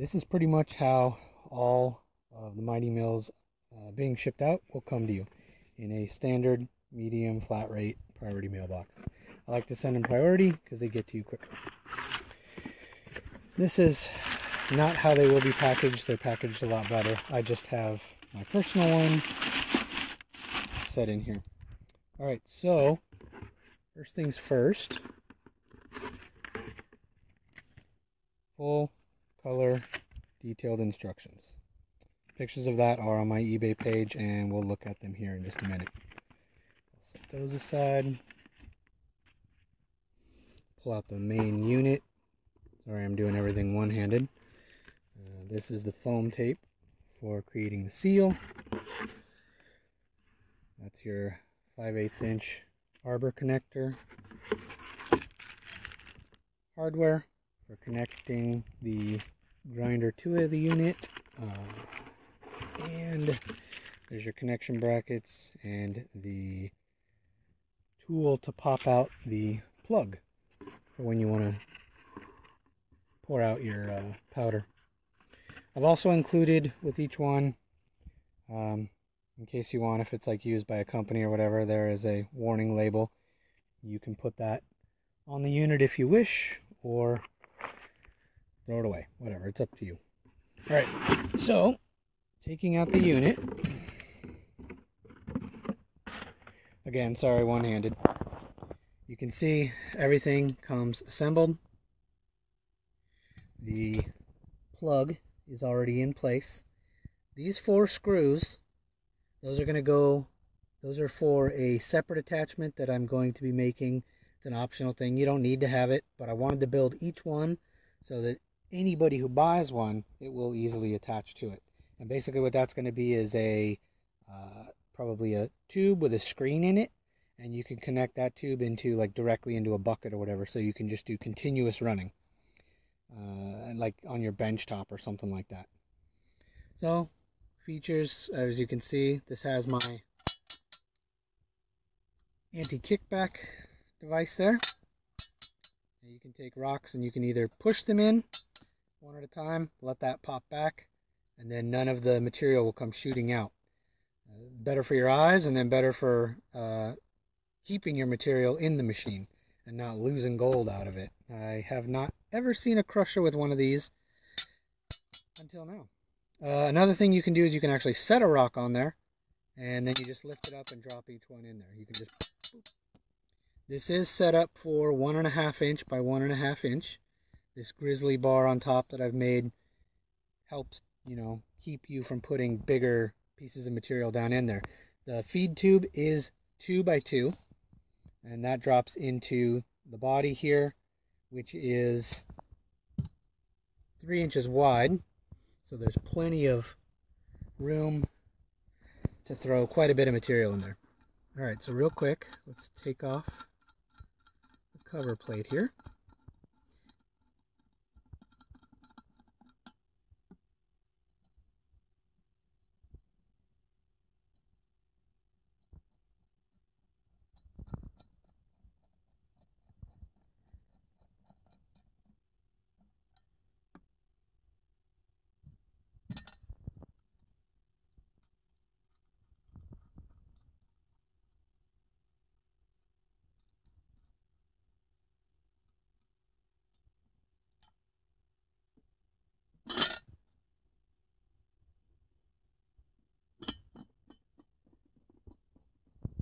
This is pretty much how all of the Mighty Mills being shipped out will come to you in a standard, medium, flat rate, priority mailbox. I like to send them priority because they get to you quicker. This is not how they will be packaged. They're packaged a lot better. I just have my personal one set in here. All right, so first things first, full color detailed instructions. Pictures of that are on my eBay page, and we'll look at them here in just a minute. Set those aside. Pull out the main unit. Sorry, I'm doing everything one-handed. This is the foam tape for creating the seal. That's your 5/8" Harbor connector. Hardware for connecting the grinder to the unit. And there's your connection brackets and the tool to pop out the plug for when you want to pour out your powder. I've also included with each one, in case you want, if it's like used by a company or whatever, there is a warning label. You can put that on the unit if you wish, or throw it away, whatever, it's up to you. All right, so taking out the unit, again, sorry, one-handed, you can see everything comes assembled. The plug is already in place. These four screws, those are for a separate attachment that I'm going to be making. It's an optional thing. You don't need to have it, but I wanted to build each one so that anybody who buys one, it will easily attach to it. And basically what that's going to be is a probably a tube with a screen in it, and you can connect that tube into, like, directly into a bucket or whatever, so you can just do continuous running, like on your bench top or something like that. So features, as you can see, this has my anti-kickback device there. And you can take rocks and you can either push them in one at a time, let that pop back, and then none of the material will come shooting out. Better for your eyes, and then better for keeping your material in the machine and not losing gold out of it. I have not ever seen a crusher with one of these until now. Another thing you can do is you can actually set a rock on there, and then you just lift it up and drop each one in there. You can just boop. This is set up for 1.5" by 1.5". This grizzly bar on top that I've made helps, you know, keep you from putting bigger pieces of material down in there. The feed tube is 2x2, and that drops into the body here, which is 3 inches wide, so there's plenty of room to throw quite a bit of material in there. All right, so real quick, let's take off the cover plate here.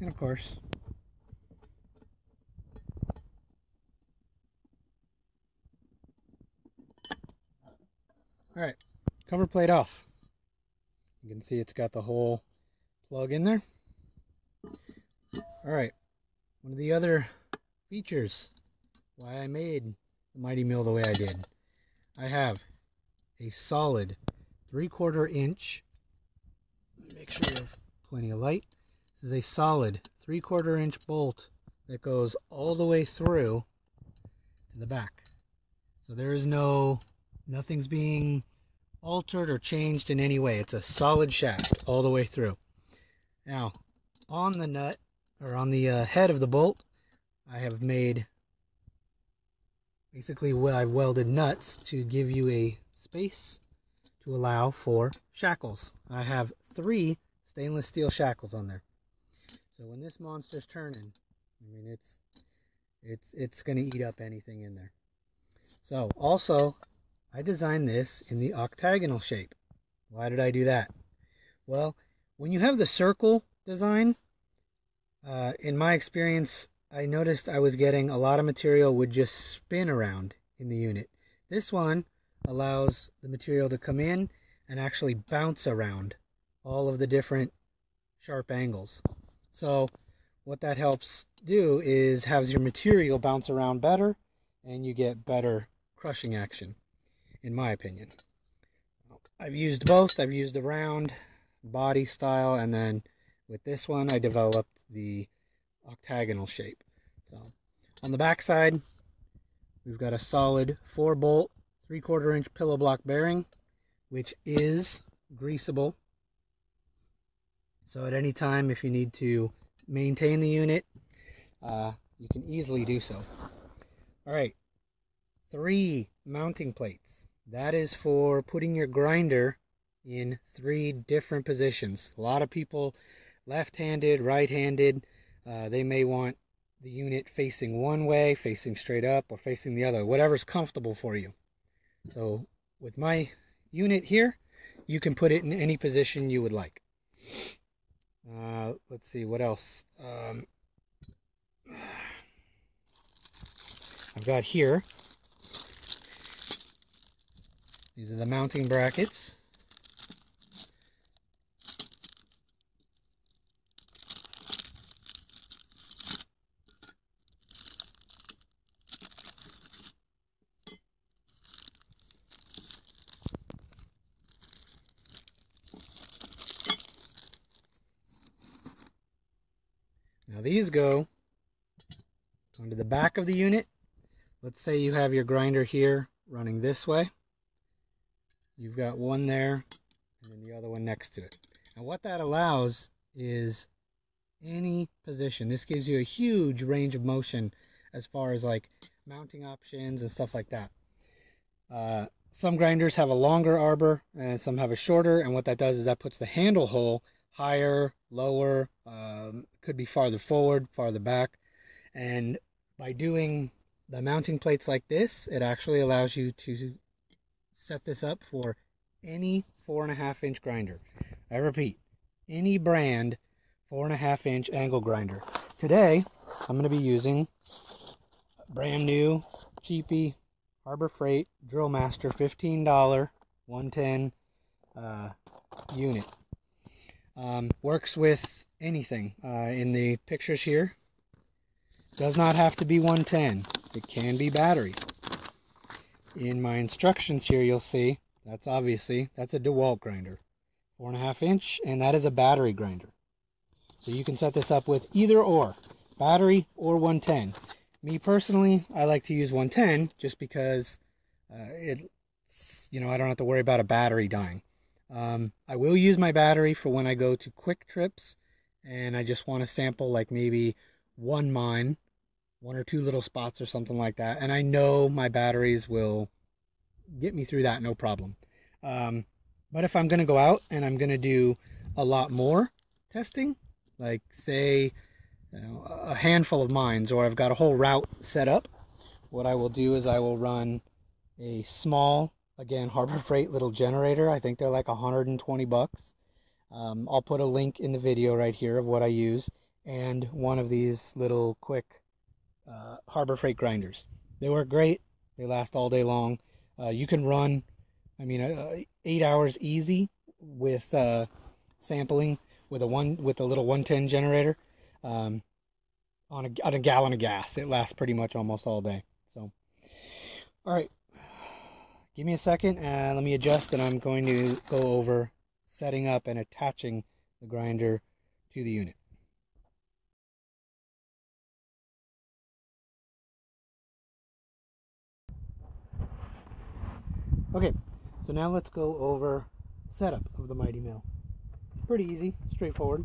And of course, all right, cover plate off. You can see it's got the whole plug in there. All right, one of the other features why I made the Mighty Mill the way I did. I have a solid 3/4". Make sure you have plenty of light. This is a solid 3/4" bolt that goes all the way through to the back. So there is nothing's being altered or changed in any way. It's a solid shaft all the way through. Now, on the nut, or on the head of the bolt, I have made, basically, I welded nuts to give you a space to allow for shackles. I have 3 stainless steel shackles on there. So when this monster's turning, I mean, it's going to eat up anything in there. So also, I designed this in the octagonal shape. Why did I do that? Well, when you have the circle design, in my experience, I noticed I was getting a lot of material would just spin around in the unit. This one allows the material to come in and actually bounce around all of the different sharp angles. So what that helps do is have your material bounce around better, and you get better crushing action, in my opinion. I've used both. I've used the round body style, and then with this one I developed the octagonal shape. So on the back side, we've got a solid 4-bolt 3/4-inch pillow block bearing, which is greasable. So at any time, if you need to maintain the unit, you can easily do so. All right, 3 mounting plates. That is for putting your grinder in 3 different positions. A lot of people, left-handed, right-handed, they may want the unit facing one way, facing straight up, or facing the other, whatever's comfortable for you. So with my unit here, you can put it in any position you would like. Let's see, what else? I've got here, these are the mounting brackets. Now these go onto the back of the unit. Let's say you have your grinder here running this way. You've got one there and then the other one next to it. Now what that allows is any position. This gives you a huge range of motion as far as like mounting options and stuff like that. Some grinders have a longer arbor and some have a shorter, and what that does is that puts the handle hole higher, lower, could be farther forward, farther back. And by doing the mounting plates like this, it actually allows you to set this up for any 4.5-inch grinder. I repeat, any brand 4.5-inch angle grinder. Today, I'm going to be using a brand new, cheapy Harbor Freight DrillMaster $15 110 unit. Works with anything. In the pictures here, does not have to be 110. It can be battery. In my instructions here, you'll see that's a DeWalt grinder, 4.5-inch, and that is a battery grinder. So you can set this up with either or, battery or 110. Me personally, I like to use 110 just because I don't have to worry about a battery dying. I will use my battery for when I go to quick trips and I just want to sample like maybe one mine, 1 or 2 little spots or something like that, and I know my batteries will get me through that no problem. But if I'm going to go out and I'm going to do a lot more testing, like say a handful of mines, or I've got a whole route set up, what I will do is I will run a small, again, Harbor Freight little generator. I think they're like 120 bucks. I'll put a link in the video right here of what I use, and one of these little quick Harbor Freight grinders. They work great. They last all day long. You can run, 8 hours easy with sampling with a little 110 generator on a gallon of gas. It lasts pretty much almost all day. So, all right. Give me a second and let me adjust, and I'm going to go over setting up and attaching the grinder to the unit. Okay, so now let's go over setup of the Mighty Mill. Pretty easy, straightforward,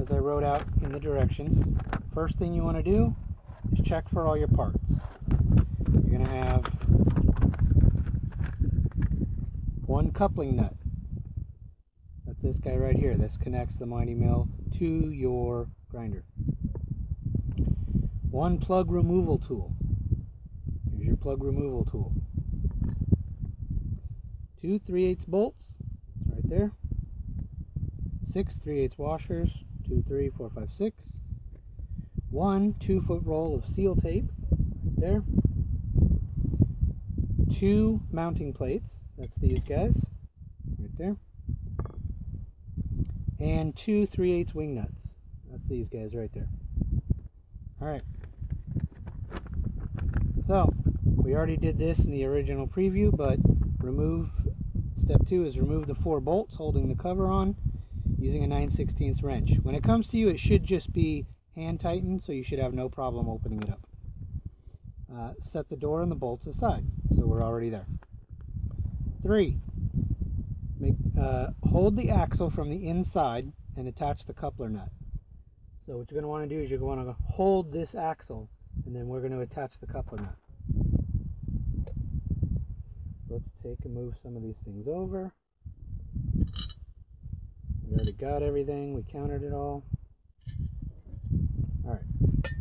as I wrote out in the directions. First thing you want to do is check for all your parts. You're going to have coupling nut. That's this guy right here. This connects the Mighty Mill to your grinder. One plug removal tool. Here's your plug removal tool. 2 3/8 bolts, right there. 6 3/8 washers, 2, 3, 4, 5, 6. 1 2-foot roll of seal tape, right there. 2 mounting plates, that's these guys, right there. And 2 3/8 wing nuts, that's these guys right there. Alright, so we already did this in the original preview, but remove, step 2 is remove the 4 bolts holding the cover on using a 9/16 wrench. When it comes to you, it should just be hand tightened, so you should have no problem opening it up. Set the door and the bolts aside, so we're already there. 3, hold the axle from the inside and attach the coupler nut. So what you're going to want to do is you're going to want to hold this axle, and then we're going to attach the coupler nut. Let's take and move some of these things over. We already got everything, we counted it all. Alright.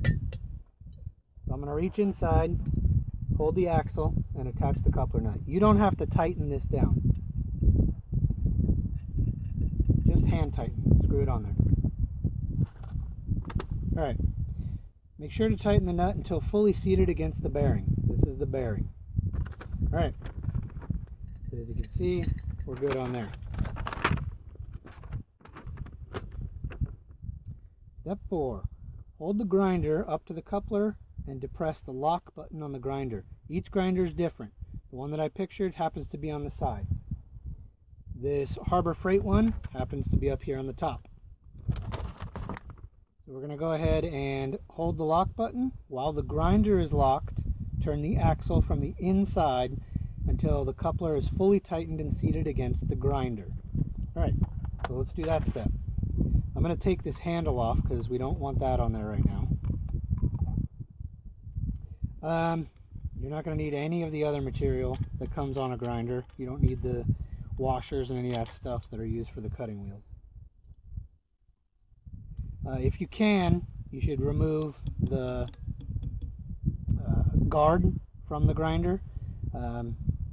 So I'm going to reach inside, hold the axle, and attach the coupler nut. You don't have to tighten this down. Just hand tighten. Screw it on there. Alright. Make sure to tighten the nut until fully seated against the bearing. This is the bearing. Alright. So as you can see, we're good on there. Step 4. Hold the grinder up to the coupler and depress the lock button on the grinder. Each grinder is different. The one that I pictured happens to be on the side. This Harbor Freight one happens to be up here on the top. So we're going to go ahead and hold the lock button. While the grinder is locked, turn the axle from the inside until the coupler is fully tightened and seated against the grinder. Alright, so let's do that step. I'm going to take this handle off because we don't want that on there right now. You're not going to need any of the other material that comes on a grinder. You don't need the washers and any of that stuff that are used for the cutting wheels. If you can, you should remove the guard from the grinder.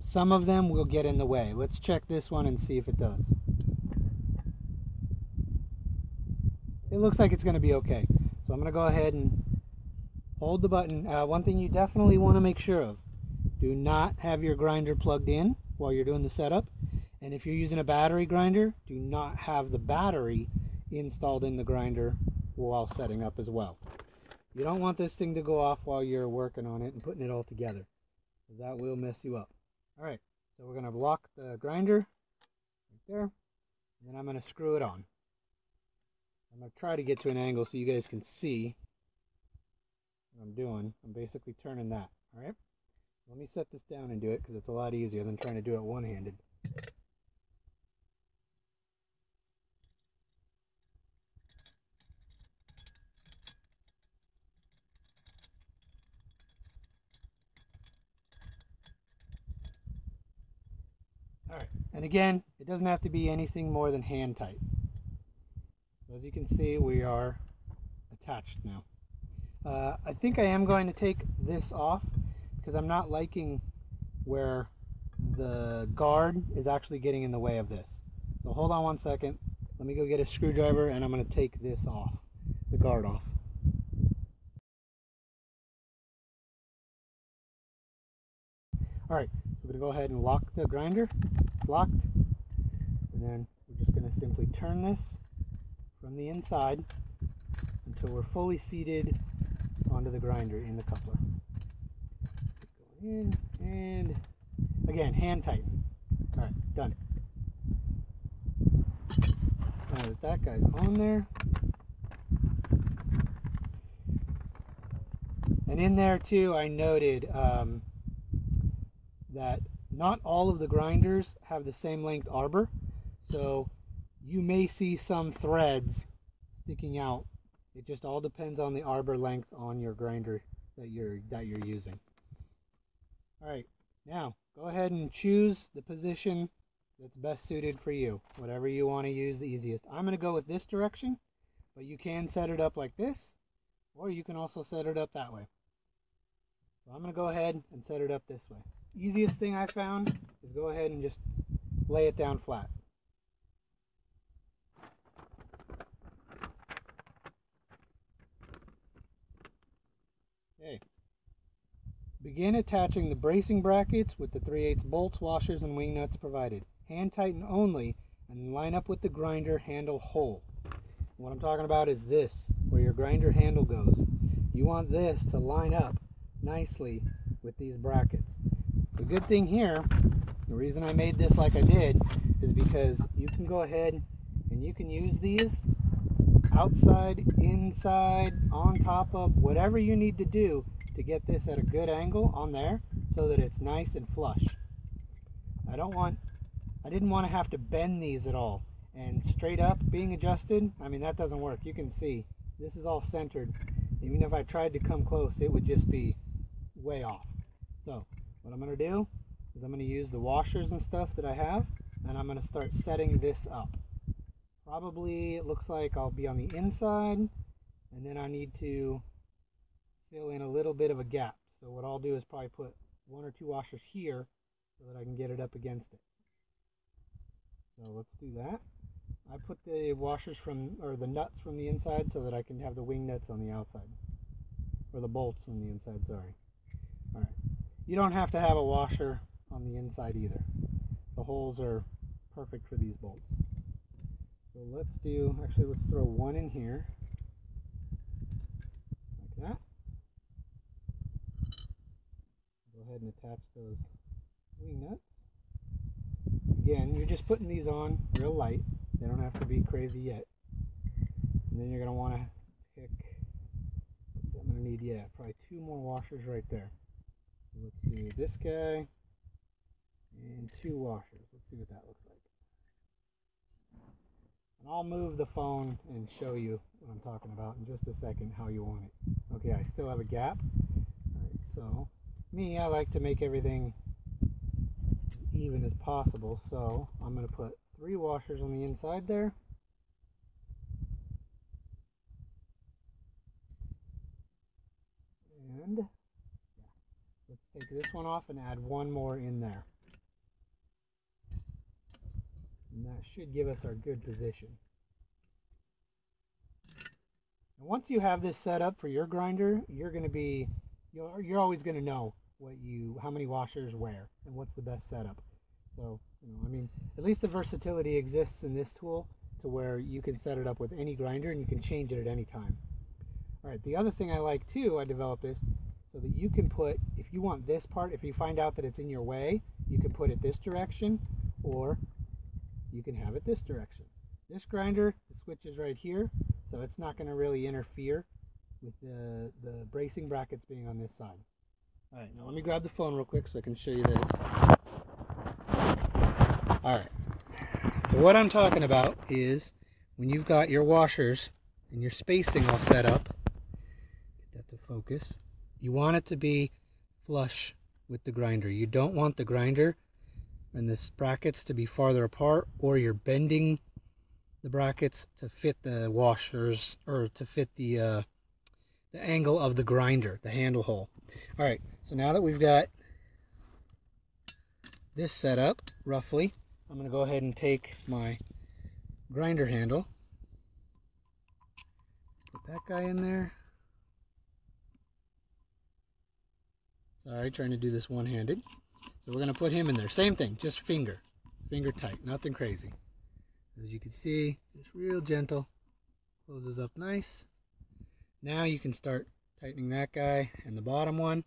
Some of them will get in the way. Let's check this one and see if it does. It looks like it's going to be okay. So I'm going to go ahead and hold the button. One thing you definitely want to make sure of, do not have your grinder plugged in while you're doing the setup. And if you're using a battery grinder, do not have the battery installed in the grinder while setting up as well. You don't want this thing to go off while you're working on it and putting it all together, because that will mess you up. Alright, so we're going to block the grinder right there, and then I'm going to screw it on. I'm going to try to get to an angle so you guys can see what I'm doing. I'm basically turning that, alright? Let me set this down and do it because it's a lot easier than trying to do it one-handed. Alright, and again, it doesn't have to be anything more than hand tight. As you can see, we are attached now. I think I am going to take this off because I'm not liking where the guard is actually getting in the way of this. So hold on one second. Let me go get a screwdriver and I'm going to take this off, the guard off. Alright, we're going to go ahead and lock the grinder. It's locked. And then we're just going to simply turn this from the inside until we're fully seated onto the grinder in the coupler. Going in, and again, hand tighten. Alright, done. Now that that guy's on there, and in there too, I noted that not all of the grinders have the same length arbor, so you may see some threads sticking out. It just all depends on the arbor length on your grinder that you're using. Alright, now go ahead and choose the position that's best suited for you, whatever you want to use the easiest. I'm going to go with this direction, but you can set it up like this, or you can also set it up that way. So I'm going to go ahead and set it up this way. Easiest thing I found is go ahead and just lay it down flat. Okay. Begin attaching the bracing brackets with the 3/8 bolts, washers, and wing nuts provided. Hand tighten only and line up with the grinder handle hole. What I'm talking about is this, where your grinder handle goes. You want this to line up nicely with these brackets. The good thing here, the reason I made this like I did, is because you can go ahead and you can use these outside, inside, on top of, whatever you need to do to get this at a good angle on there so that it's nice and flush. I didn't want to have to bend these at all, and straight up being adjusted, I mean, that doesn't work. You can see this is all centered. Even if I tried to come close, it would just be way off. So what I'm going to do is I'm going to use the washers and stuff that I have, and I'm going to start setting this up. Probably, it looks like I'll be on the inside, and then I need to fill in a little bit of a gap. So what I'll do is probably put one or two washers here so that I can get it up against it. So let's do that. I put the washers from, or the nuts from the inside, so that I can have the wing nuts on the outside, or the bolts from the inside, sorry. All right. You don't have to have a washer on the inside either. The holes are perfect for these bolts. So let's do, actually let's throw one in here, like that. Go ahead and attach those wing nuts. Again, you're just putting these on real light. They don't have to be crazy yet. And then you're going to want to pick, I'm going to need, yeah, probably two more washers right there. Let's do this guy, and two washers. Let's see what that looks like. And I'll move the phone and show you what I'm talking about in just a second, how you want it. Okay, I still have a gap. Alright, so, me, I like to make everything as even as possible, so I'm going to put three washers on the inside there. And let's take this one off and add one more in there. And that should give us our good position. And once you have this set up for your grinder, you're going to be, you're always going to know what you, how many washers where, and what's the best setup. So, you know, I mean, at least the versatility exists in this tool to where you can set it up with any grinder and you can change it at any time. All right, the other thing I like too, I developed this so that you can put, if you want this part, if you find out that it's in your way, you can put it this direction, or you can have it this direction. This grinder, the switch is right here, so it's not going to really interfere with the bracing brackets being on this side. All right, now let me grab the phone real quick so I can show you this. Alright, so what I'm talking about is when you've got your washers and your spacing all set up, get that to focus, you want it to be flush with the grinder. You don't want the grinder and the brackets to be farther apart, or you're bending the brackets to fit the washers, or to fit the angle of the grinder, the handle hole. Alright, so now that we've got this set up roughly, I'm going to go ahead and take my grinder handle, put that guy in there. Sorry, trying to do this one-handed. So we're going to put him in there. Same thing, just finger tight, nothing crazy. As you can see, it's real gentle, closes up nice. Now you can start tightening that guy and the bottom one.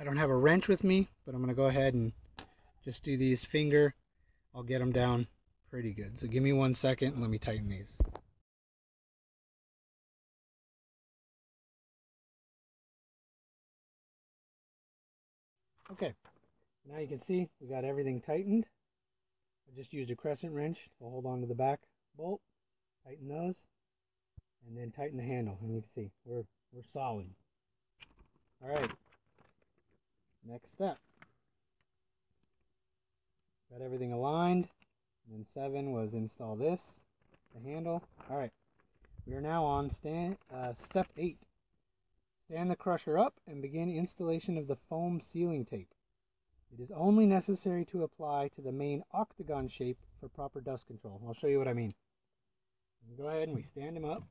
I don't have a wrench with me, but I'm going to go ahead and just do these finger. I'll get them down pretty good. So give me 1 second and let me tighten these. Okay, now you can see we got everything tightened. I just used a crescent wrench to hold on to the back bolt, tighten those, and then tighten the handle. And you can see we're solid. All right. Next step, Got everything aligned. And then 7 was install this, the handle. Alright, we are now on step 8. Stand the crusher up and begin installation of the foam sealing tape. It is only necessary to apply to the main octagon shape for proper dust control. I'll show you what I mean. Go ahead and we stand him up.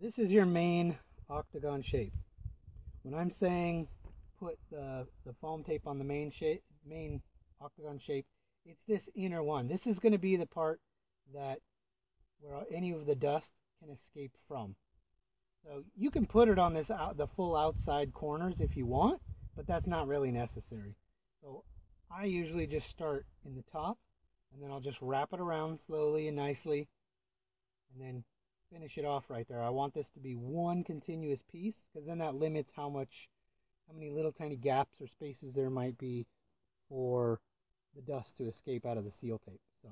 This is your main octagon shape. When I'm saying put the foam tape on the main octagon shape, it's this inner one. This is going to be the part that where any of the dust can escape from. So you can put it on this the full outside corners if you want, but that's not really necessary. So I usually just start in the top, and then I'll just wrap it around slowly and nicely, and then finish it off right there. I want this to be one continuous piece, because then that limits how many little tiny gaps or spaces there might be for the dust to escape out of the seal tape. So,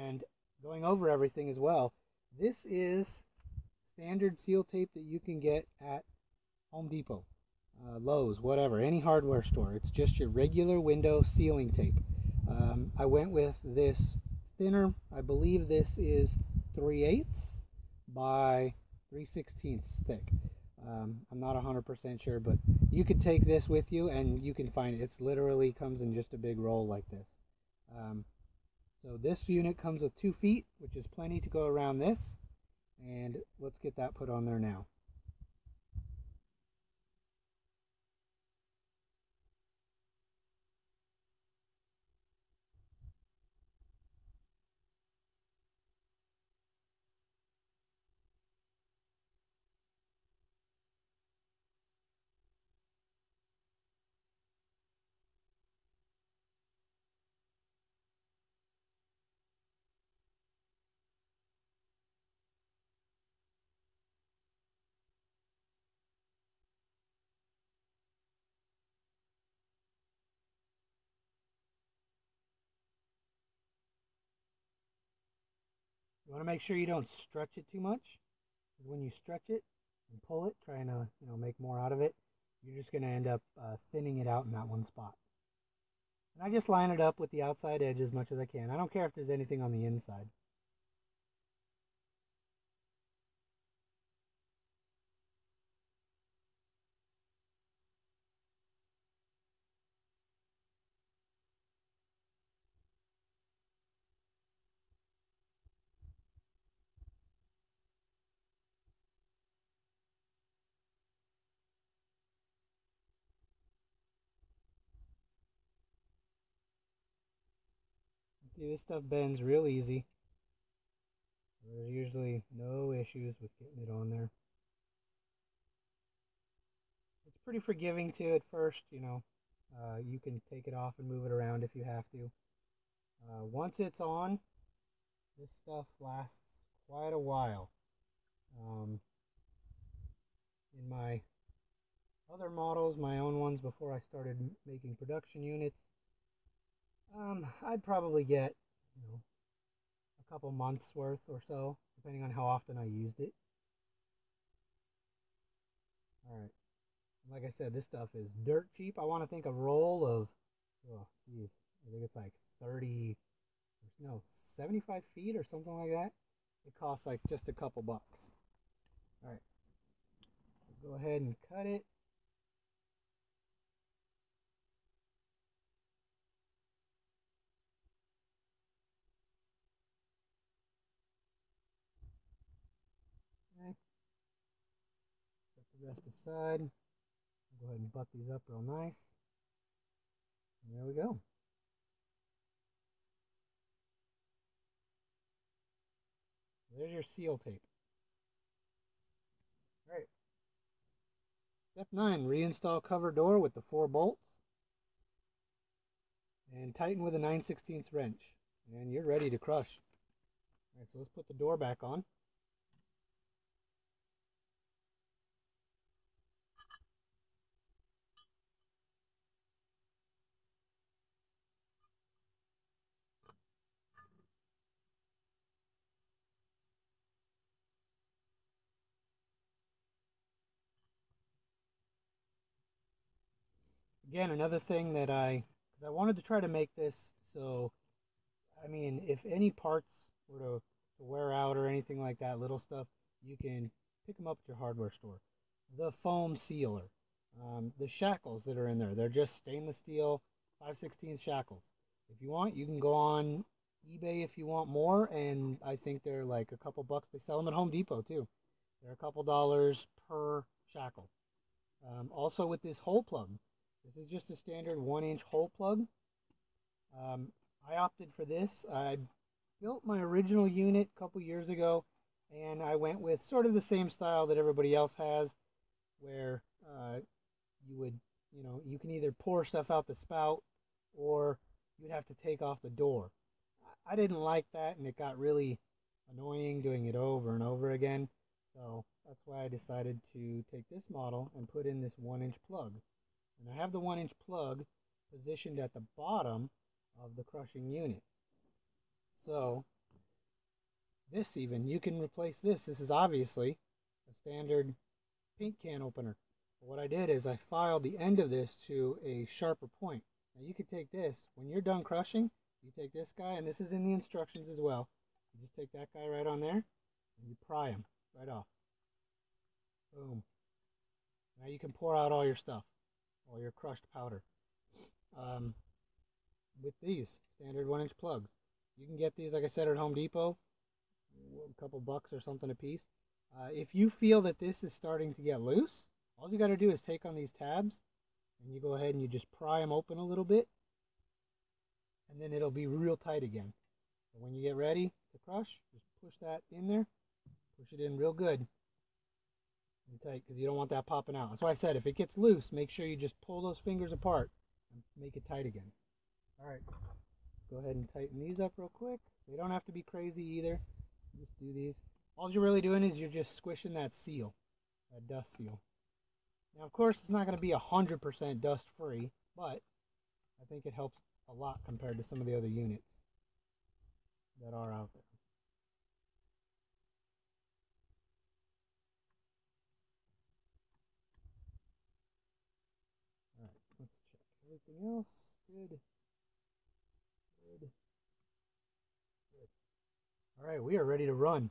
and going over everything as well, this is standard seal tape that you can get at Home Depot, Lowe's, whatever, any hardware store. It's just your regular window sealing tape. I went with this thinner. I believe this is 3/8 by 3/16 thick. I'm not 100% sure, but you could take this with you and you can find it. It's literally comes in just a big roll like this. So this unit comes with 2 feet, which is plenty to go around this. And let's get that put on there now. You want to make sure you don't stretch it too much. When you stretch it and pull it, trying to make more out of it, you're just going to end up thinning it out in that one spot. And I just line it up with the outside edge as much as I can. I don't care if there's anything on the inside. See, this stuff bends real easy. There's usually no issues with getting it on there. It's pretty forgiving too at first, you can take it off and move it around if you have to. Once it's on, this stuff lasts quite a while. In my other models, my own ones before I started making production units, I'd probably get a couple months worth or so, depending on how often I used it. Alright, like I said, this stuff is dirt cheap. I want to think a roll of, I think it's like 75 feet or something like that. It costs like just a couple bucks. Alright, go ahead and cut it. Rest aside. Go ahead and butt these up real nice. And there we go. There's your seal tape. Alright. Step 9. Reinstall cover door with the 4 bolts. And tighten with a 9/16 wrench. And you're ready to crush. Alright, so let's put the door back on. Again, another thing that I wanted to try to make this so, I mean, if any parts were to wear out or anything like that, little stuff, you can pick them up at your hardware store. The foam sealer, the shackles that are in there, they're just stainless steel 5/16 shackles. If you want, you can go on eBay if you want more, and I think they're like a couple bucks. They sell them at Home Depot too. They're a couple dollars per shackle. Also with this hole plug, this is just a standard 1-inch hole plug. I opted for this. I built my original unit a couple years ago, and I went with sort of the same style that everybody else has, where you would, you know, you can either pour stuff out the spout or you'd have to take off the door. I didn't like that, and it got really annoying doing it over and over again. So that's why I decided to take this model and put in this 1-inch plug. And I have the 1-inch plug positioned at the bottom of the crushing unit. So this, even, you can replace this. This is obviously a standard paint can opener. But what I did is I filed the end of this to a sharper point. Now you could take this, when you're done crushing, you take this guy, and this is in the instructions as well. You just take that guy right on there, and you pry him right off. Boom. Now you can pour out all your stuff, all your crushed powder. With these standard 1-inch plugs. You can get these, like I said, at Home Depot, a couple bucks or something a piece. If you feel that this is starting to get loose, all you got to do is take on these tabs, and you go ahead and you just pry them open a little bit, and then it'll be real tight again. And when you get ready to crush, just push that in there, push it in real good and tight, because you don't want that popping out. That's why I said if it gets loose, make sure you just pull those fingers apart and make it tight again. All right, let's go ahead and tighten these up real quick. They don't have to be crazy either. Just do these. All you're really doing is you're just squishing that seal, that dust seal. Now, of course, it's not going to be 100% dust-free, but I think it helps a lot compared to some of the other units that are out there. All right, let's check everything else. Good. Good. Good. All right, we are ready to run.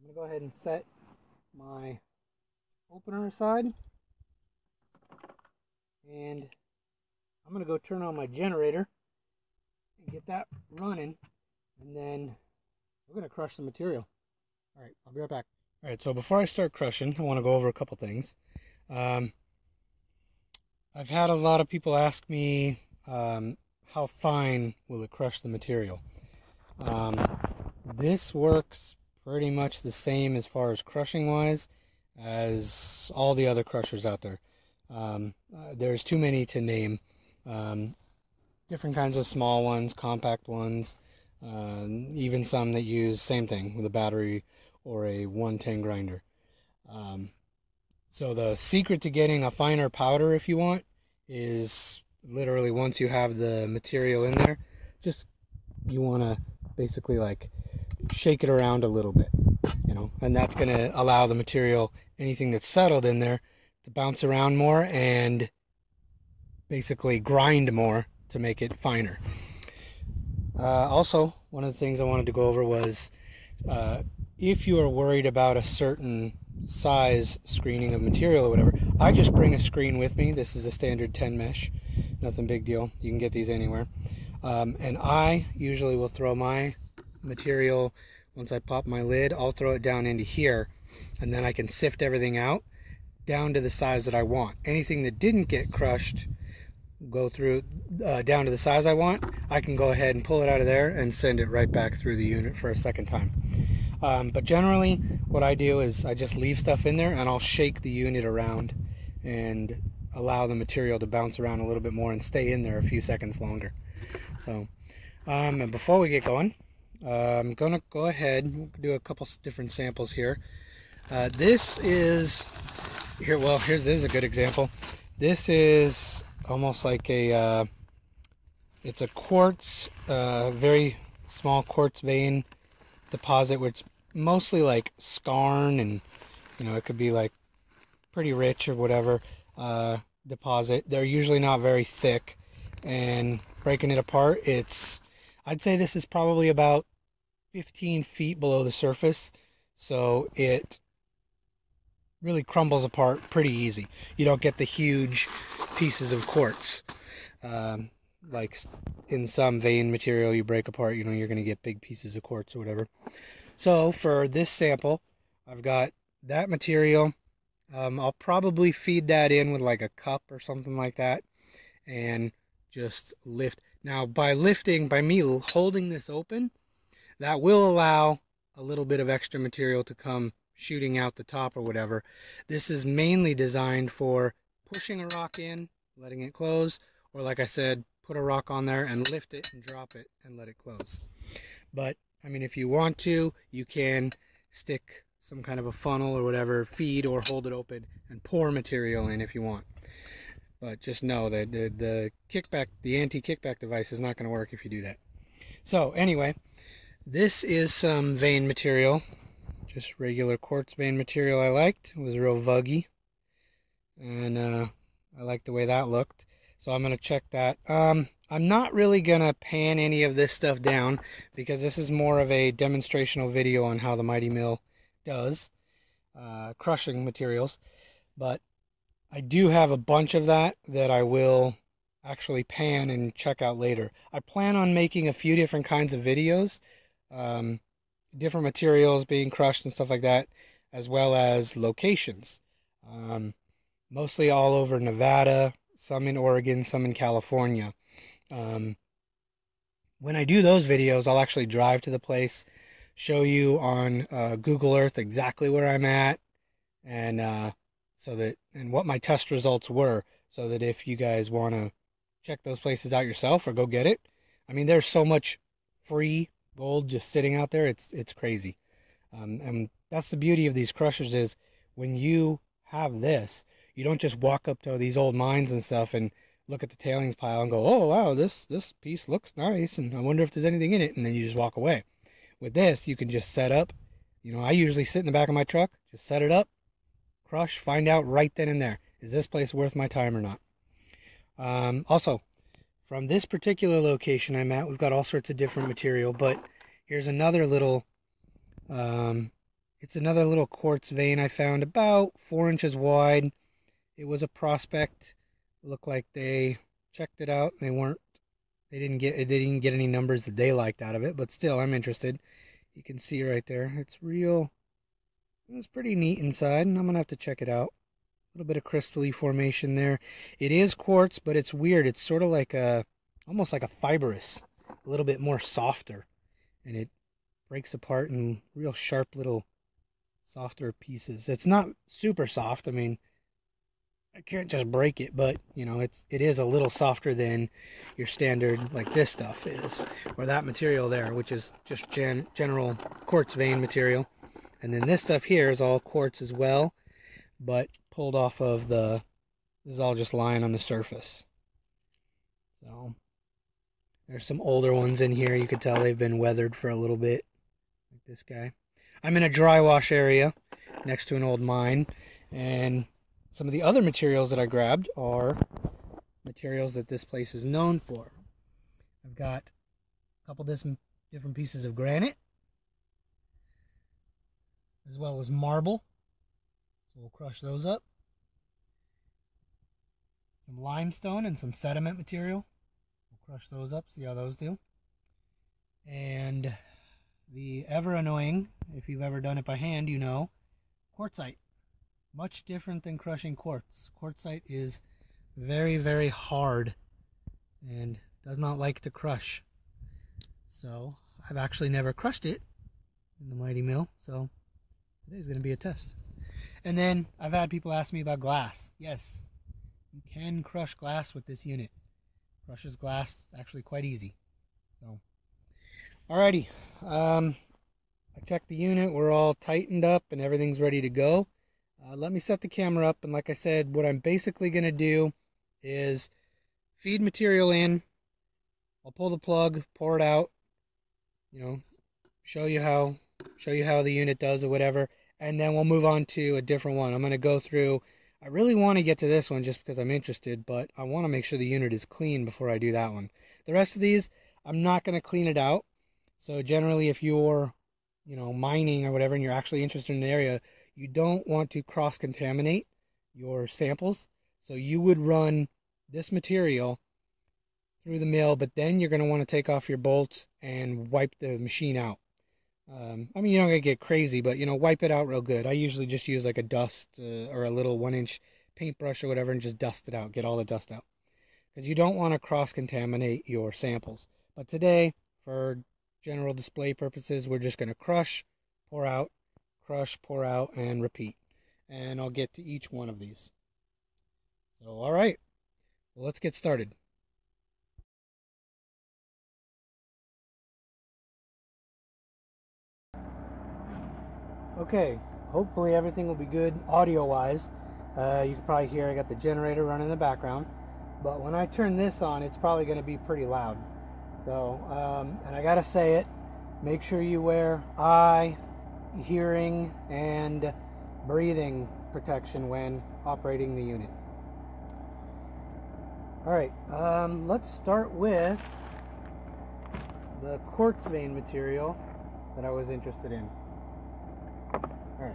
I'm going to go ahead and set my opener aside, and I'm going to go turn on my generator and get that running, and then we're going to crush the material. All right, I'll be right back. All right, so before I start crushing, I want to go over a couple things. I've had a lot of people ask me how fine will it crush the material. This works pretty much the same as far as crushing wise as all the other crushers out there. There's too many to name. Different kinds of small ones, compact ones, even some that use same thing with a battery or a 110 grinder. So the secret to getting a finer powder, if you want, is literally once you have the material in there, just you want to basically like shake it around a little bit, you know, and that's going to allow the material, anything that's settled in there, to bounce around more and basically grind more to make it finer. Also, one of the things I wanted to go over was if you are worried about a certain size screening of material or whatever, I just bring a screen with me. This is a standard 10 mesh, nothing big deal. You can get these anywhere. And I usually will throw my material, once I pop my lid, I'll throw it down into here, and then I can sift everything out down to the size that I want. Anything that didn't get crushed, go through down to the size I want, I can go ahead and pull it out of there and send it right back through the unit for a second time. But generally what I do is I just leave stuff in there, and I'll shake the unit around and allow the material to bounce around a little bit more and stay in there a few seconds longer. So and before we get going, I'm going to go ahead and do a couple different samples here. This is a good example. This is almost like a it's a quartz, very small quartz vein deposit, which mostly like scarn, and you know, it could be like pretty rich or whatever deposit. They're usually not very thick, and breaking it apart, I'd say this is probably about 15 feet below the surface, so it really crumbles apart pretty easy. You don't get the huge pieces of quartz like in some vein material you break apart, you know, you're going to get big pieces of quartz or whatever. So for this sample, I've got that material. I'll probably feed that in with like a cup or something like that and just lift. Now by lifting, by me holding this open, that will allow a little bit of extra material to come shooting out the top or whatever. This is mainly designed for pushing a rock in, letting it close, or like I said, put a rock on there and lift it and drop it and let it close. But I mean, if you want to, you can stick some kind of a funnel or whatever, feed or hold it open and pour material in if you want. But just know that the kickback, the anti-kickback device is not going to work if you do that. So anyway, this is some vein material, just regular quartz vein material I liked. It was real vuggy, and I liked the way that looked. So I'm going to check that. I'm not really going to pan any of this stuff down because this is more of a demonstrational video on how the Mighty Mill does crushing materials. But I do have a bunch of that I will actually pan and check out later. I plan on making a few different kinds of videos. Different materials being crushed and stuff like that, as well as locations, mostly all over Nevada, some in Oregon, some in California. When I do those videos, I'll actually drive to the place, show you on Google Earth exactly where I'm at, and so what my test results were, so that if you guys want to check those places out yourself or go get it, I mean, there's so much free gold just sitting out there, it's crazy. And that's the beauty of these crushers, is when you have this, you don't just walk up to these old mines and stuff and look at the tailings pile and go, oh wow, this piece looks nice and I wonder if there's anything in it, and then you just walk away. With this, you can just set up, you know, I usually sit in the back of my truck, just set it up, crush, find out right then and there, is this place worth my time or not. Also, from this particular location I'm at, we've got all sorts of different material, but here's another little, it's another little quartz vein I found about 4 inches wide. It was a prospect. It looked like they checked it out and they didn't get any numbers that they liked out of it, but still I'm interested. You can see right there, it's pretty neat inside, and I'm gonna have to check it out. A little bit of crystalline formation there. It is quartz, but it's weird. It's sort of like almost like a fibrous, a little bit more softer, and it breaks apart in real sharp little softer pieces. It's not super soft. I mean, I can't just break it, but you know, it is a little softer than your standard, like this stuff is, or that material there, which is just general quartz vein material. And then this stuff here is all quartz as well, but pulled off of the, this is all just lying on the surface. So there's some older ones in here. You could tell they've been weathered for a little bit, like this guy. I'm in a dry wash area next to an old mine, and some of the other materials that I grabbed are materials that this place is known for. I've got a couple different pieces of granite, as well as marble. We'll crush those up. Some limestone and some sediment material. We'll crush those up, see how those do. And the ever annoying, if you've ever done it by hand, you know, quartzite. Much different than crushing quartz. Quartzite is very, very hard and does not like to crush. So I've actually never crushed it in the Mighty Mill, so today's going to be a test. And then I've had people ask me about glass. Yes, you can crush glass with this unit. Crushes glass actually quite easy. So, alrighty, I checked the unit. We're all tightened up and everything's ready to go. Let me set the camera up, and like I said, what I'm basically going to do is feed material in. I'll pull the plug, pour it out. You know, show you how the unit does or whatever. And then we'll move on to a different one. I'm going to go through, I really want to get to this one just because I'm interested, but I want to make sure the unit is clean before I do that one. The rest of these, I'm not going to clean it out. So generally, if you're, you know, mining or whatever, and you're actually interested in an area, you don't want to cross-contaminate your samples. So you would run this material through the mill, but then you're going to want to take off your bolts and wipe the machine out. I mean, you're not going to get crazy, but, you know, wipe it out real good. I usually just use like a dust or a little 1-inch paintbrush or whatever and just dust it out, get all the dust out. Because you don't want to cross-contaminate your samples. But today, for general display purposes, we're just going to crush, pour out, and repeat. And I'll get to each one of these. So, all right. Well, let's get started. Okay, hopefully everything will be good audio-wise. You can probably hear I got the generator running in the background. But when I turn this on, it's probably going to be pretty loud. So, and I got to say it, make sure you wear eye, hearing, and breathing protection when operating the unit. Alright, let's start with the quartz vein material that I was interested in. Alright.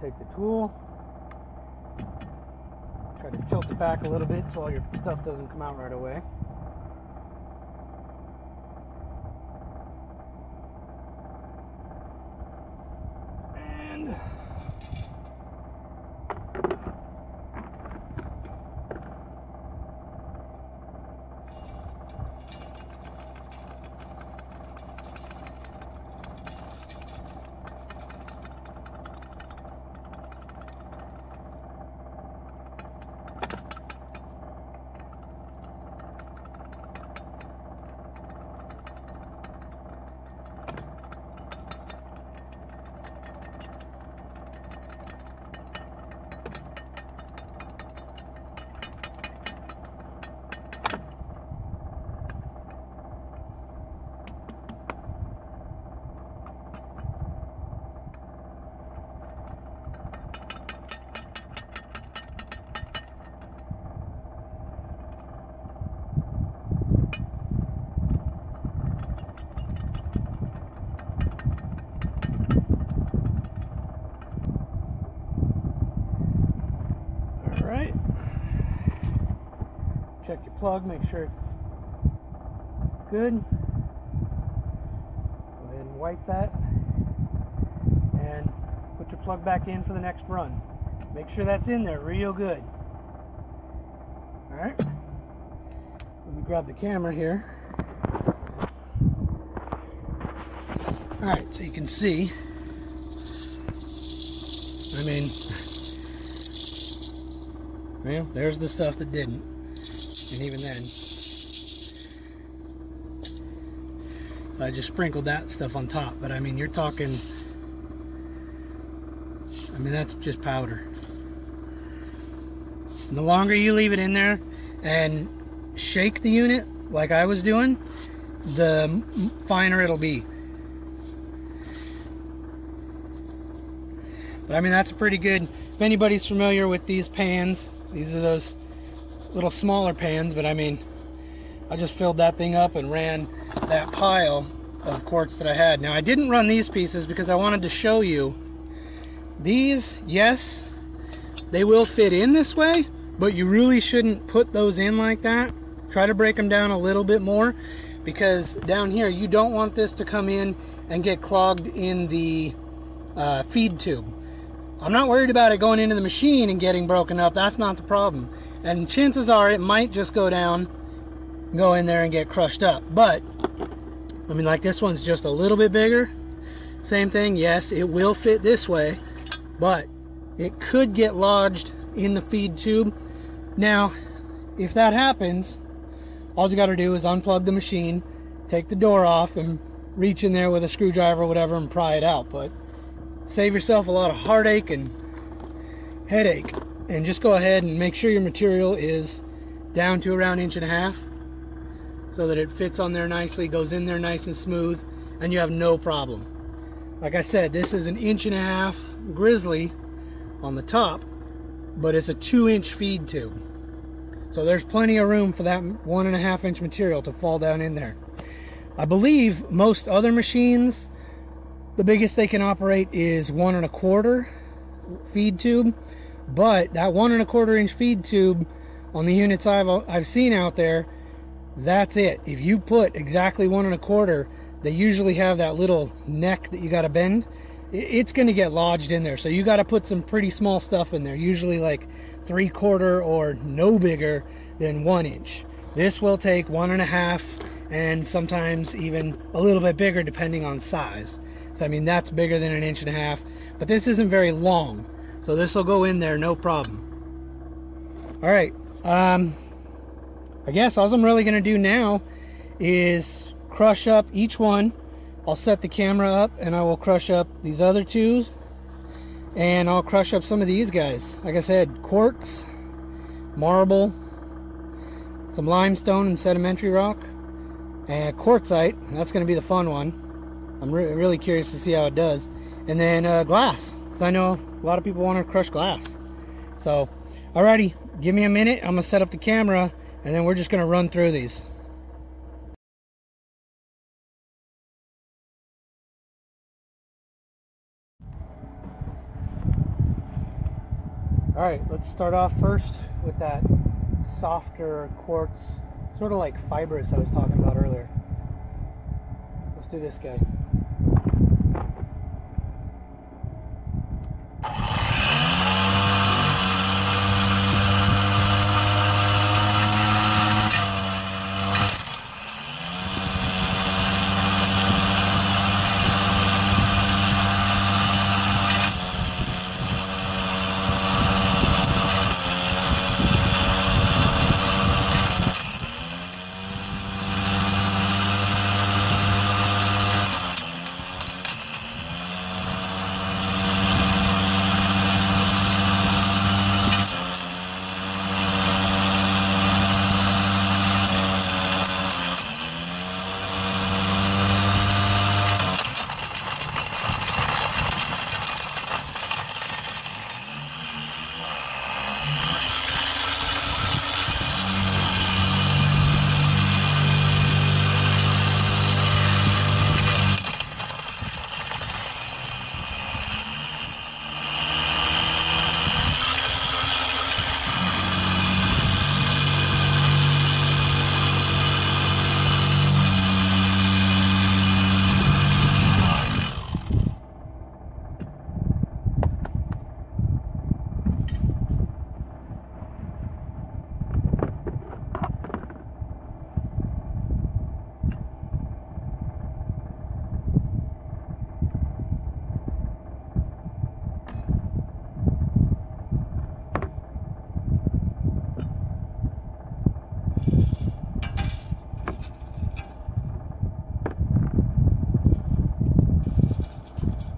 Take the tool, try to tilt it back a little bit so all your stuff doesn't come out right away. And check your plug, make sure it's good. Go ahead and wipe that and put your plug back in for the next run. Make sure that's in there real good. Alright, let me grab the camera here. All right, so you can see, I mean, well, there's the stuff that didn't, and even then, I just sprinkled that stuff on top, but I mean, you're talking, I mean, that's just powder. And the longer you leave it in there and shake the unit like I was doing, the finer it'll be. But I mean, that's a pretty good, if anybody's familiar with these pans, these are those little smaller pans, but I mean, I just filled that thing up and ran that pile of quartz that I had. Now, I didn't run these pieces because I wanted to show you these. Yes, they will fit in this way, but you really shouldn't put those in like that. Try to break them down a little bit more, because down here you don't want this to come in and get clogged in the feed tube. I'm not worried about it going into the machine and getting broken up. That's not the problem, and chances are it might just go down, go in there and get crushed up. But I mean, like, this one's just a little bit bigger, same thing. Yes, it will fit this way, but it could get lodged in the feed tube. Now, if that happens, all you got to do is unplug the machine, take the door off, and reach in there with a screwdriver or whatever and pry it out. But save yourself a lot of heartache and headache, and just go ahead and make sure your material is down to around 1.5 inches so that it fits on there nicely, goes in there nice and smooth, and you have no problem. Like I said, this is 1.5 inch grizzly on the top, but it's a 2-inch feed tube, so there's plenty of room for that 1.5 inch material to fall down in there. I believe most other machines, the biggest they can operate is 1.25 inch feed tube, but that 1.25 inch feed tube on the units I've seen out there, that's it. If you put exactly 1.25 inch, they usually have that little neck that you got to bend. It's going to get lodged in there, so you got to put some pretty small stuff in there, usually like 3/4 or no bigger than 1 inch. This will take 1.5 inches and sometimes even a little bit bigger depending on size. So I mean, that's bigger than 1.5 inches, but this isn't very long, so this will go in there no problem. All right, I guess all I'm really going to do now is crush up each one. I'll set the camera up and I will crush up these other two, and I'll crush up some of these guys. Like I said, quartz, marble, some limestone and sedimentary rock, and quartzite. That's going to be the fun one. I'm really curious to see how it does. And then glass, because I know a lot of people want to crush glass. So, alrighty, give me a minute. I'm going to set up the camera and then we're just going to run through these. All right, let's start off first with that softer quartz, sort of like fibrous I was talking about earlier. Let's do this guy.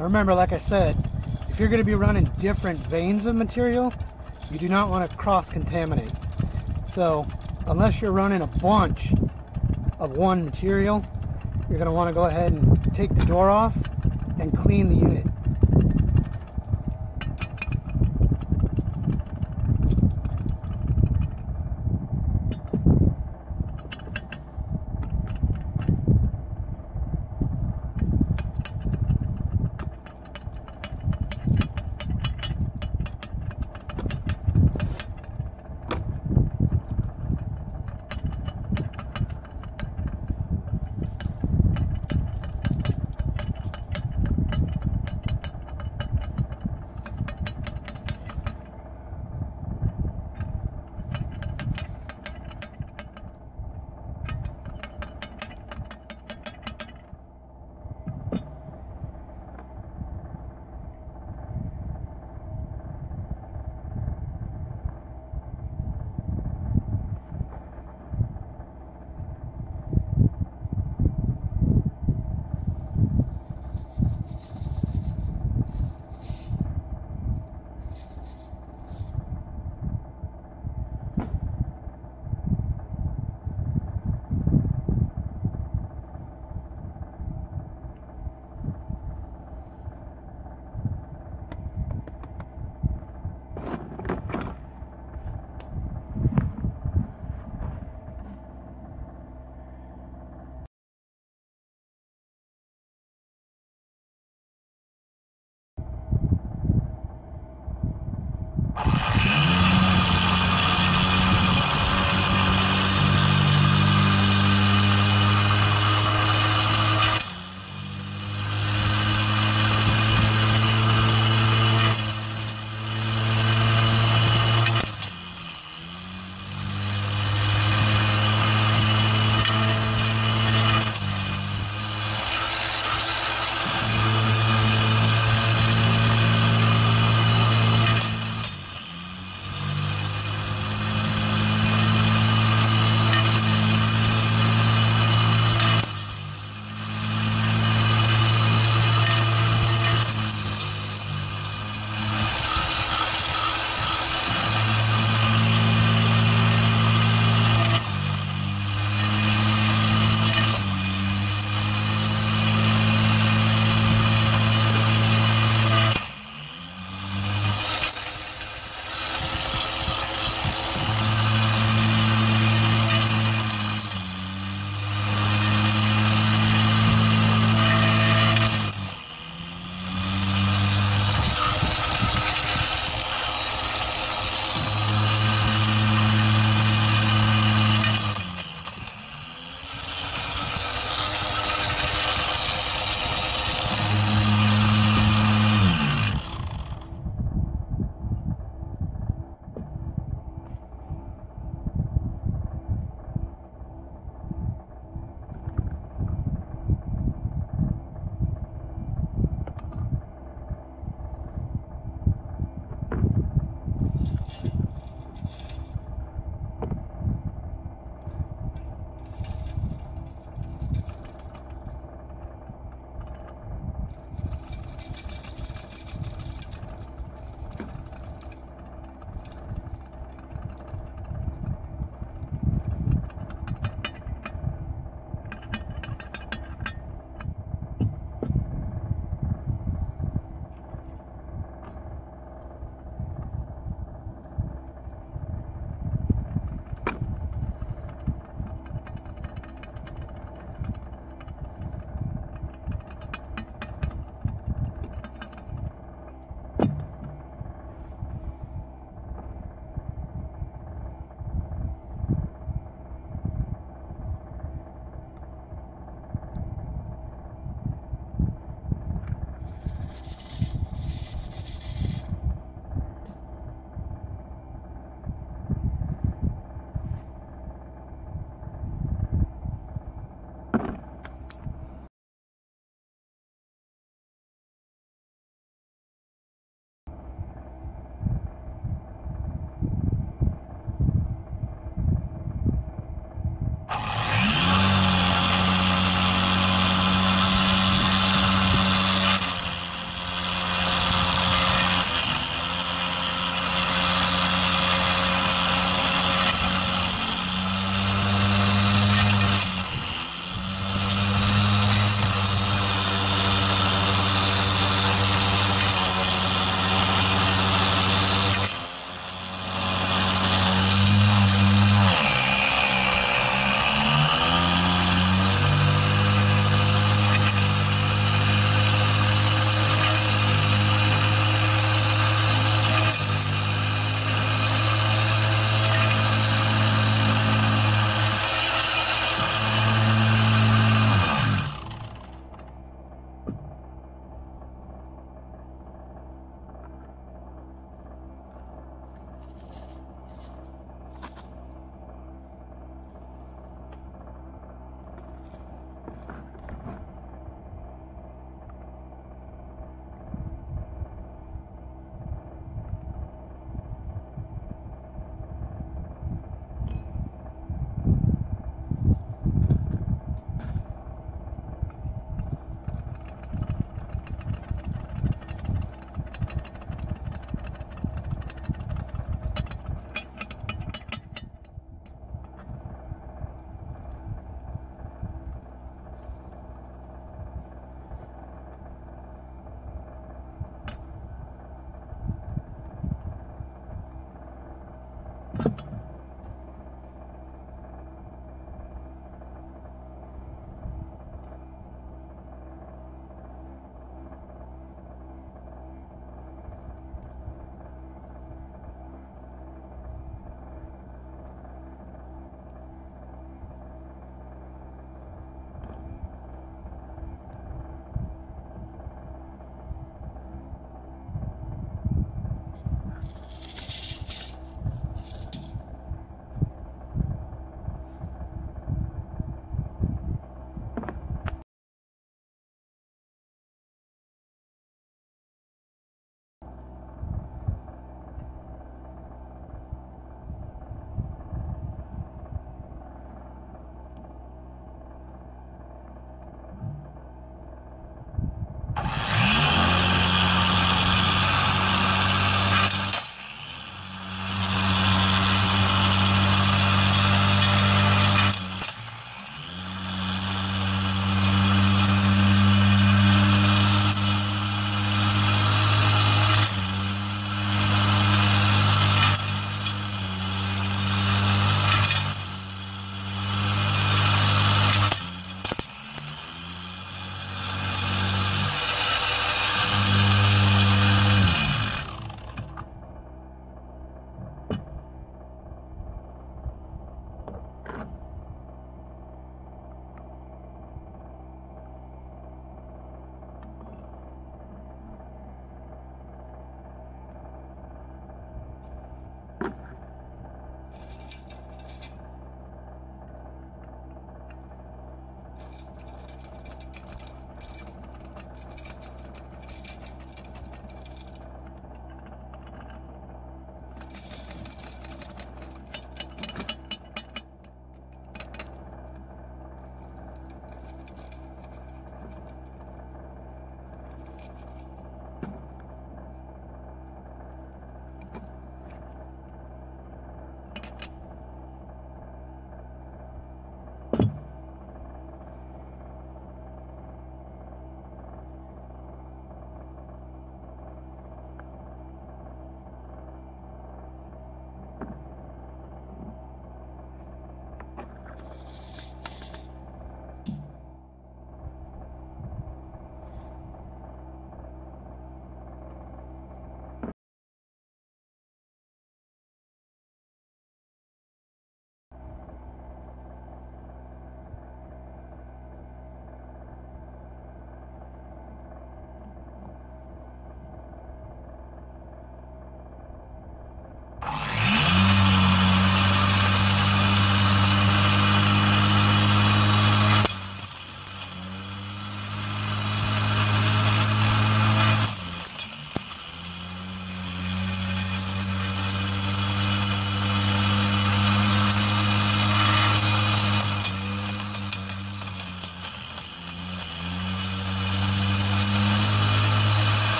Now remember, like I said, if you're going to be running different veins of material, you do not want to cross-contaminate. So unless you're running a bunch of one material, you're going to want to go ahead and take the door off and clean the unit.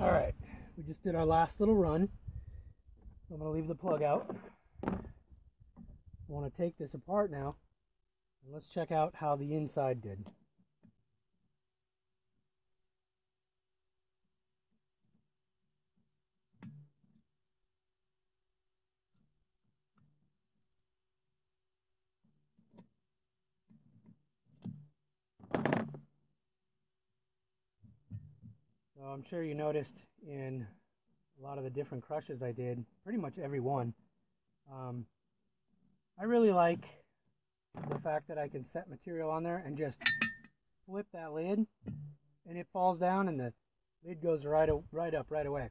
All right, we just did our last little run. I'm going to leave the plug out. I want to take this apart now. And let's check out how the inside did. So I'm sure you noticed in a lot of the different crushes I did, pretty much every one, I really like the fact that I can set material on there and just flip that lid and it falls down and the lid goes right up right away.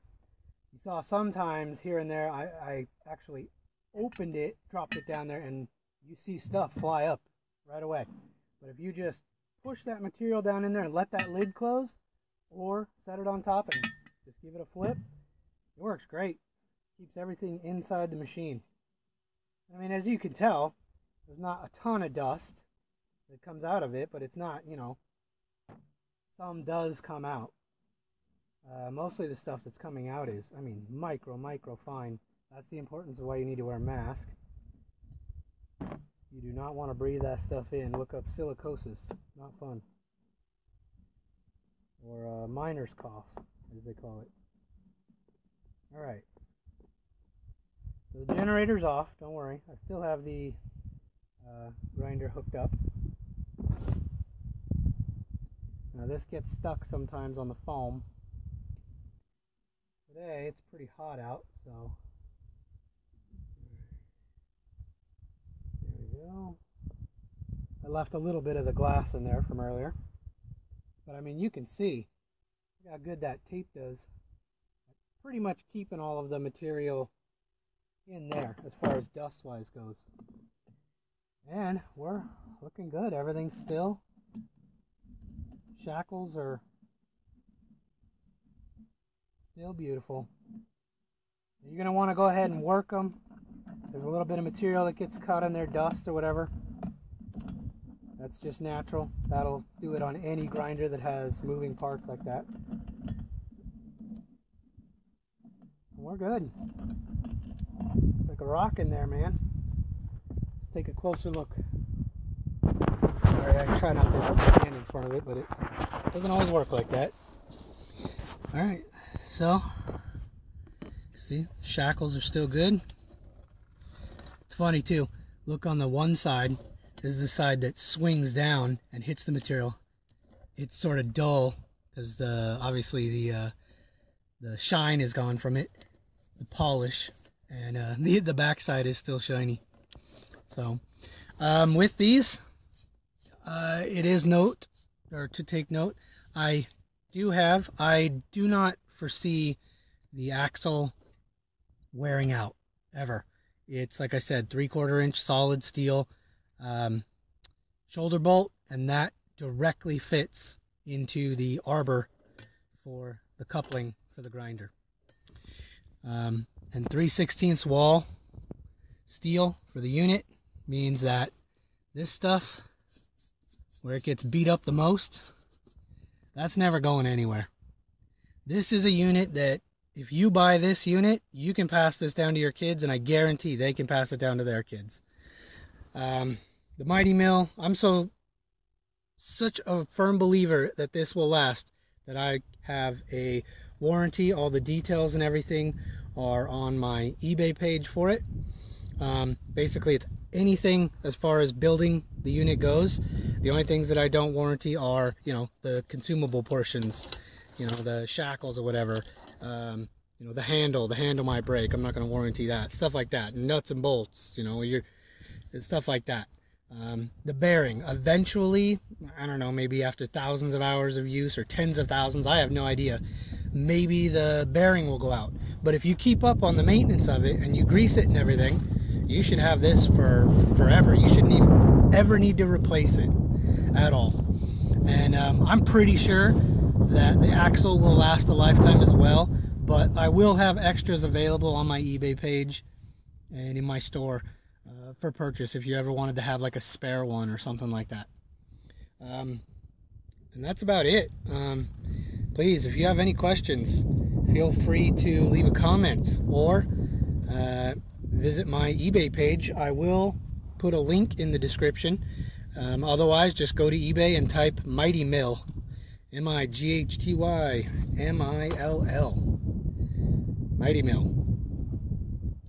You saw sometimes here and there I actually opened it, dropped it down there, and you see stuff fly up right away. But if you just push that material down in there and let that lid close, or set it on top and just give it a flip, it works great. Keeps everything inside the machine. I mean, as you can tell, there's not a ton of dust that comes out of it, but it's not, you know, some does come out. Mostly the stuff that's coming out is, I mean, micro fine. That's the importance of why you need to wear a mask. You do not want to breathe that stuff in. Look up silicosis. Not fun. Or miner's cough, as they call it. Alright. So the generator's off, don't worry. I still have the grinder hooked up. Now this gets stuck sometimes on the foam. Today it's pretty hot out, so there we go. I left a little bit of the glass in there from earlier. But I mean, you can see how good that tape does. Pretty much keeping all of the material in there as far as dust-wise goes. And we're looking good. Everything's still. Shackles are still beautiful. You're going to want to go ahead and work them. There's a little bit of material that gets caught in there, dust or whatever. That's just natural. That'll do it on any grinder that has moving parts like that. We're good. It's like a rock in there, man. Let's take a closer look. Sorry, I try not to stand in front of it, but it doesn't always work like that. Alright, so, see, shackles are still good. It's funny too, look on the one side. This is the side that swings down and hits the material. It's sort of dull because obviously the shine is gone from it, the polish, and the back side is still shiny. So with these, it is to take note. I do not foresee the axle wearing out ever. It's like I said, 3/4 inch solid steel. Shoulder bolt, and that directly fits into the arbor for the coupling for the grinder. And 3/16 wall steel for the unit means that this stuff, where it gets beat up the most, that's never going anywhere. This is a unit that if you buy this unit, you can pass this down to your kids, and I guarantee they can pass it down to their kids. The Mighty Mill, I'm such a firm believer that this will last, that I have a warranty. All the details and everything are on my eBay page for it. Basically, it's anything as far as building the unit goes. The only things that I don't warranty are, you know, the consumable portions, you know, the shackles or whatever. You know, the handle might break. I'm not going to warranty that. Stuff like that. Nuts and bolts, you know, stuff like that. The bearing, eventually, I don't know, maybe after thousands of hours of use or tens of thousands, I have no idea, maybe the bearing will go out. But if you keep up on the maintenance of it and you grease it and everything, you should have this for forever. You shouldn't even ever need to replace it at all. And I'm pretty sure that the axle will last a lifetime as well, but I will have extras available on my eBay page and in my store for purchase if you ever wanted to have like a spare one or something like that. And that's about it. Please, if you have any questions, feel free to leave a comment or visit my eBay page. I will put a link in the description. Otherwise, just go to eBay and type Mighty Mill, M-I-G-H-T-Y-M-I-L-L, Mighty Mill.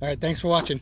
All right, thanks for watching.